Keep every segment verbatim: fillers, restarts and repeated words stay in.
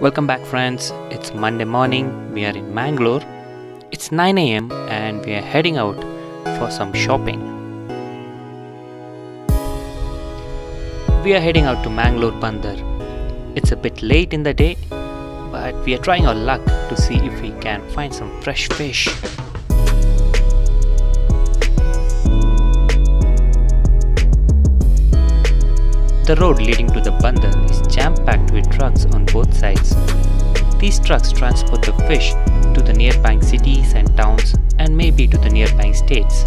Welcome back, friends. It's Monday morning. We are in Mangalore. It's nine A M and we are heading out for some shopping. We are heading out to Mangalore Bunder. It's a bit late in the day, but we are trying our luck to see if we can find some fresh fish. The road leading to the Bunder is jam-packed with trucks on both sides. These trucks transport the fish to the nearby cities and towns, and maybe to the nearby states.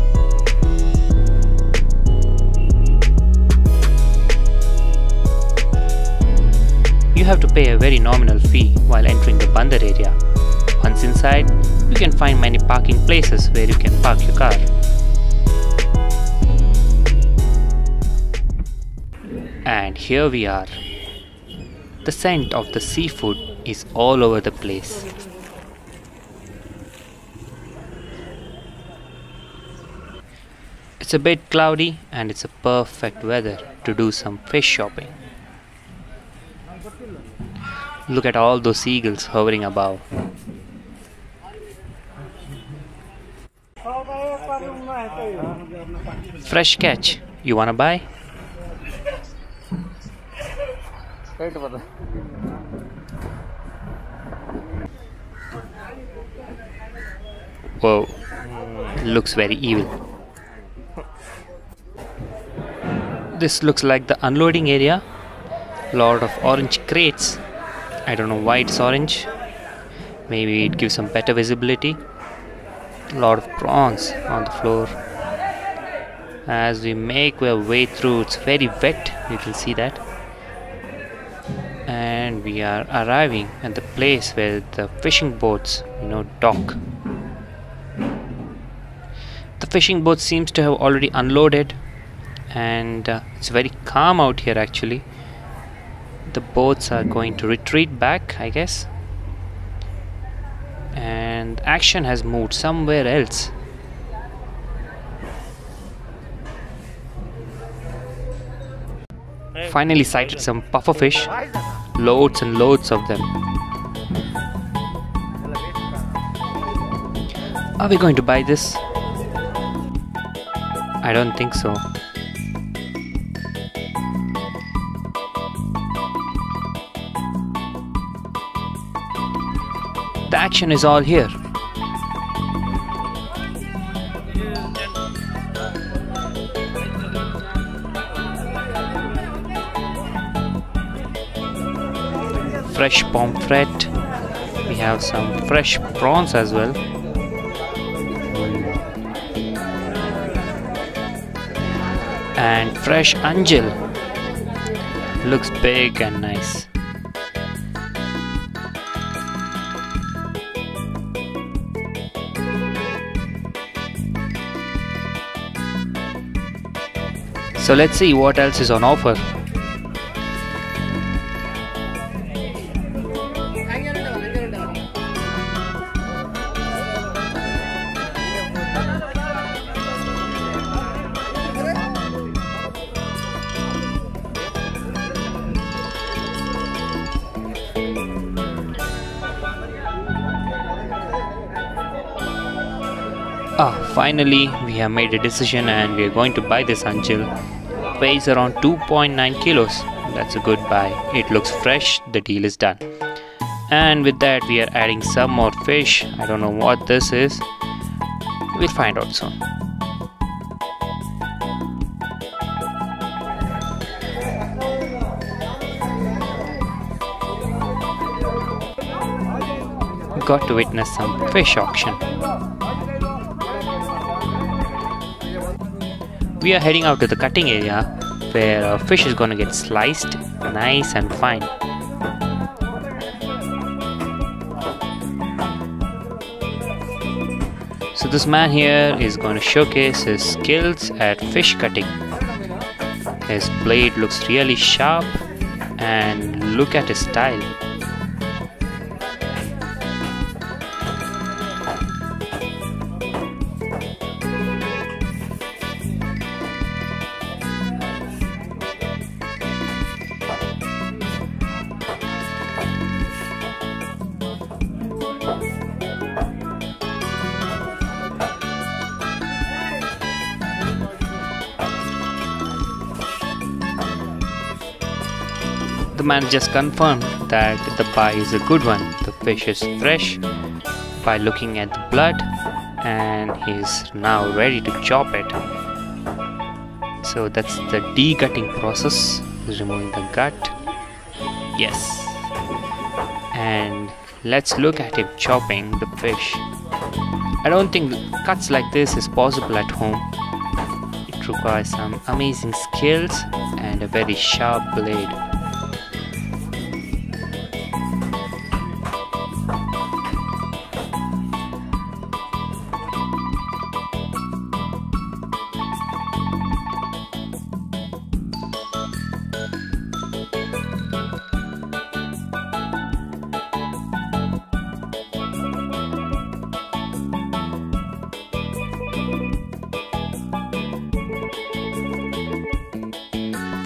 You have to pay a very nominal fee while entering the Bunder area. Once inside, you can find many parking places where you can park your car. And here we are. The scent of the seafood is all over the place. It's a bit cloudy and it's a perfect weather to do some fish shopping. Look at all those seagulls hovering above. Fresh catch. You wanna buy? Whoa, looks very evil. This looks like the unloading area. Lot of orange crates. I don't know why it's orange. Maybe it gives some better visibility. Lot of prawns on the floor. As we make our way through, it's very wet. You can see that. And we are arriving at the place where the fishing boats, you know, dock. The fishing boat seems to have already unloaded, and uh, it's very calm out here actually. The boats are going to retreat back, I guess. And action has moved somewhere else. Finally sighted some puffer fish. Loads and loads of them. Are we going to buy this? I don't think so. The action is all here. Fresh pomfret. We have some fresh prawns as well. And fresh anjil. Looks big and nice. So let's see what else is on offer. Ah, finally we have made a decision and we are going to buy this anjil. It weighs around two point nine kilos. That's a good buy. It looks fresh. The deal is done. And with that we are adding some more fish. I don't know what this is. We'll find out soon. Got to witness some fish auction. We are heading out to the cutting area where our fish is gonna get sliced nice and fine. So this man here is gonna showcase his skills at fish cutting. His blade looks really sharp, and look at his style. The managers confirmed that the pie is a good one. The fish is fresh by looking at the blood, and he is now ready to chop it. So that's the de-gutting process, removing the gut. Yes. And let's look at him chopping the fish. I don't think cuts like this is possible at home. It requires some amazing skills and a very sharp blade.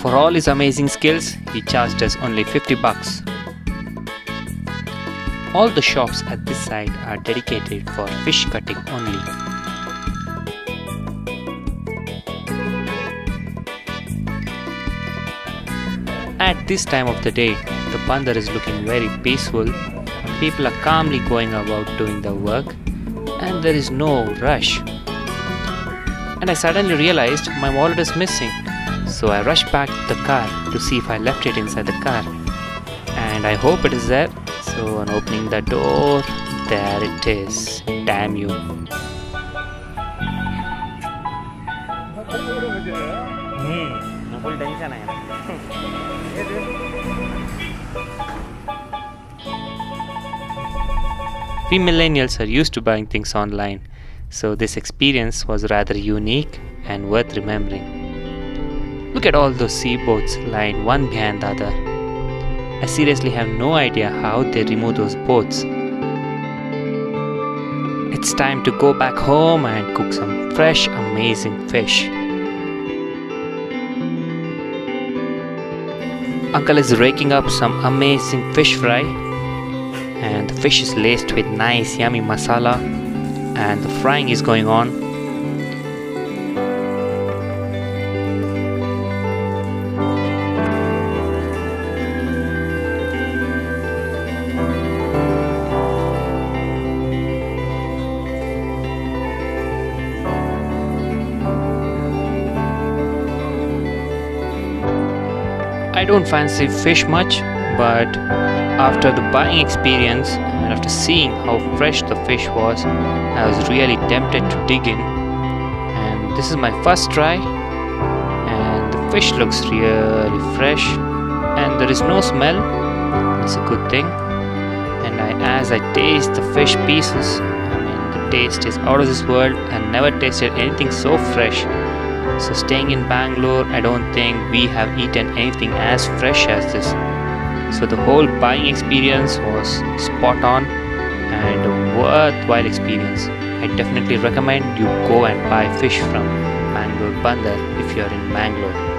For all his amazing skills, he charged us only fifty bucks. All the shops at this site are dedicated for fish cutting only. At this time of the day, the bunder is looking very peaceful. People are calmly going about doing their work and there is no rush. And I suddenly realized my wallet is missing. So I rushed back to the car to see if I left it inside the car, and I hope it is there. So on opening the door, there it is. Damn you. We millennials are used to buying things online, so this experience was rather unique and worth remembering. Look at all those sea boats lined one behind the other. I seriously have no idea how they remove those boats. It's time to go back home and cook some fresh, amazing fish. Uncle is raking up some amazing fish fry, and the fish is laced with nice yummy masala, and the frying is going on. I don't fancy fish much, but after the buying experience and after seeing how fresh the fish was, I was really tempted to dig in. And this is my first try, and the fish looks really fresh, and there is no smell. It's a good thing. And I, as I taste the fish pieces, I mean, the taste is out of this world. I never tasted anything so fresh. So staying in Bangalore, I don't think we have eaten anything as fresh as this. So the whole buying experience was spot on and a worthwhile experience. I definitely recommend you go and buy fish from Mangalore Bunder if you are in Bangalore.